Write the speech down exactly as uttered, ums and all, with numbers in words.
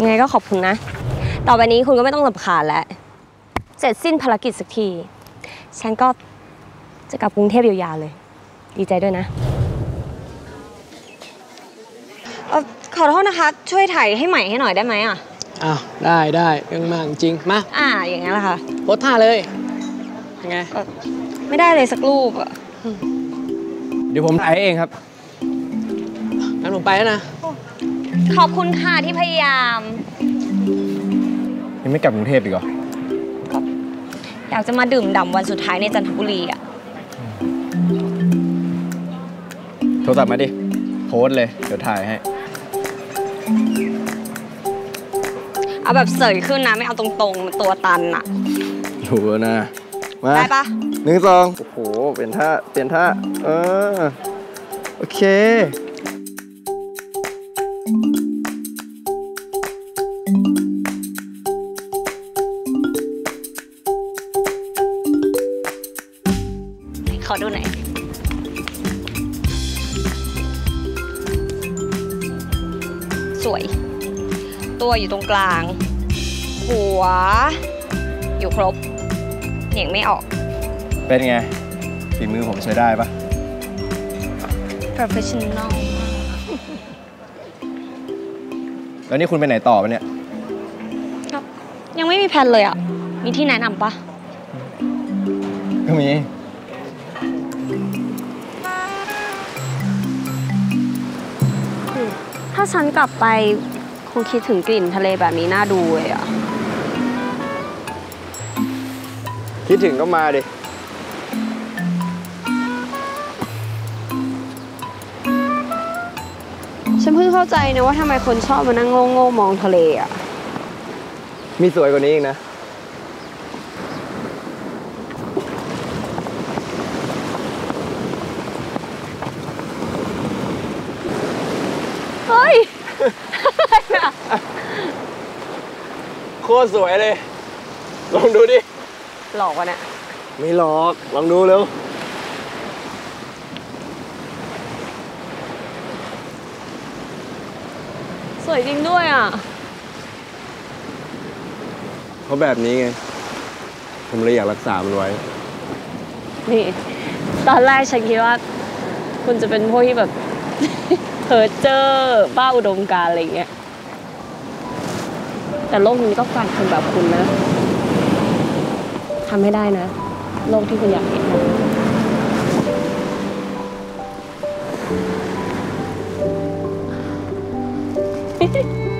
ยังไงก็ขอบคุณนะต่อไปนี้คุณก็ไม่ต้องรำคาญแล้วเสร็จสิ้นภารกิจสักทีฉันก็จะกลับกรุงเทพยาวๆเลยดีใจด้วยนะเออขอโทษนะคะช่วยถ่ายให้ใหม่ให้หน่อยได้ไหมอ่ะอ้าวได้ได้เรื่องมากจริงมาอ่าอย่างงั้นล่ะค่ะโพสท่าเลยยังไงไม่ได้เลยสักรูปอ่ะเดี๋ยวผมถ่ายเองครับงั้นผมไปแล้วนะขอบคุณค่ะที่พยายามยังไม่กลับกรุงเทพอีกเหรออยากจะมาดื่มด่ำวันสุดท้ายในจันทบุรีอ่ะโทรศัพท์มาดิโพสเลยเดี๋ยวถ่ายให้เอาแบบเสยขึ้นนะไม่เอาตรงๆตัวตันอ่ะถูกนะมาได้ปะหนึ่งสองโอ้โหเปลี่ยนท่าเปลี่ยนท่าเออโอเคขอดูหน่อยสวยตัวอยู่ตรงกลางหัวอยู่ครบเหนี่ยงไม่ออกเป็นไงฝีมือผมใช้ได้ปะ โปรเฟสชันนอล แล้วนี่คุณไปไหนต่อปะเนี่ยยังไม่มีแพลนเลยอ่ะมีที่แนะนำปะก็มีถ้าฉันกลับไปคงคิดถึงกลิ่นทะเลแบบนี้น่าดูเลยอ่ะคิดถึงก็มาดิฉันเพิ่งเข้าใจนะว่าทำไมคนชอบมานั่งโง่ๆมองทะเลอ่ะมีสวยกว่านี้อีกนะเฮ้ยโคตรสวยเลยลองดูดิหลอกวะเนี่ยไม่หลอกลองดูเร็วสวยจริงด้วยอ่ะเพราะแบบนี้ไงผมเลยอยากรักษามันไว้นี่ตอนแรกฉันคิดว่าคุณจะเป็นพวกที่แบบเพ้อเจ้อบ้าอุดมการณ์อะไรอย่างเงี้ยแต่โลกนี้ต้องการคนแบบคุณนะทำให้ได้นะโลกที่คุณอยากเห็นนะ